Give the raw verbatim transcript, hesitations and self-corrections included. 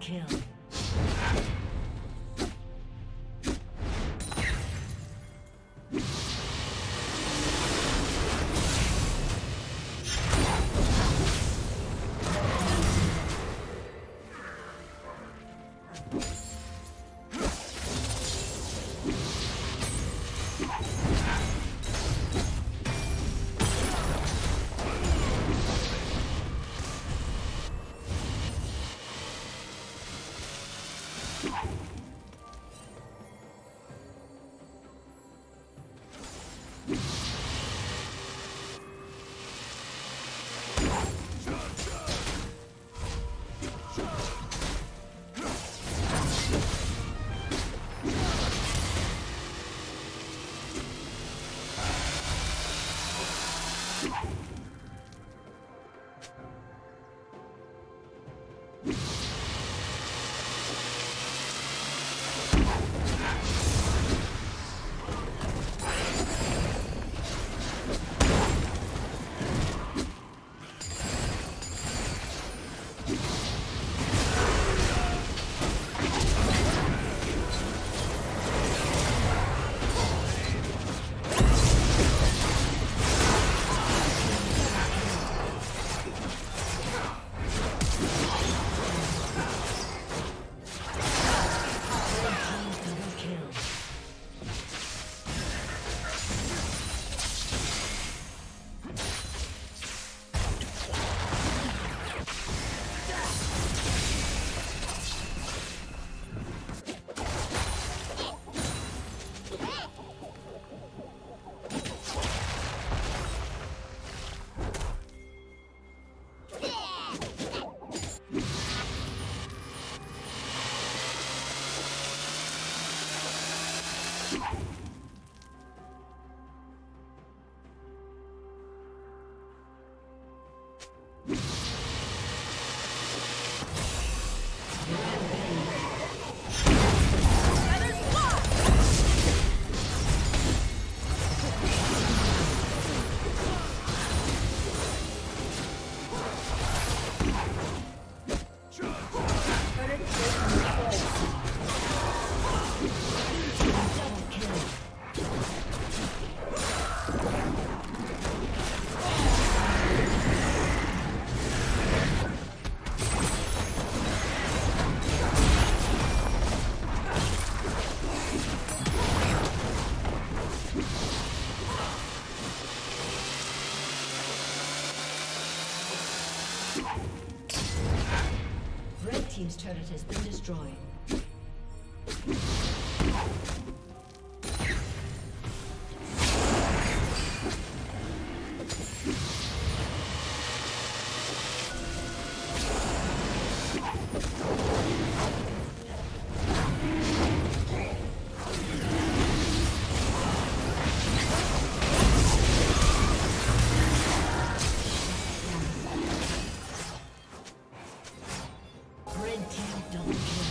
Kill. Team's turret has been destroyed. Red team double kill.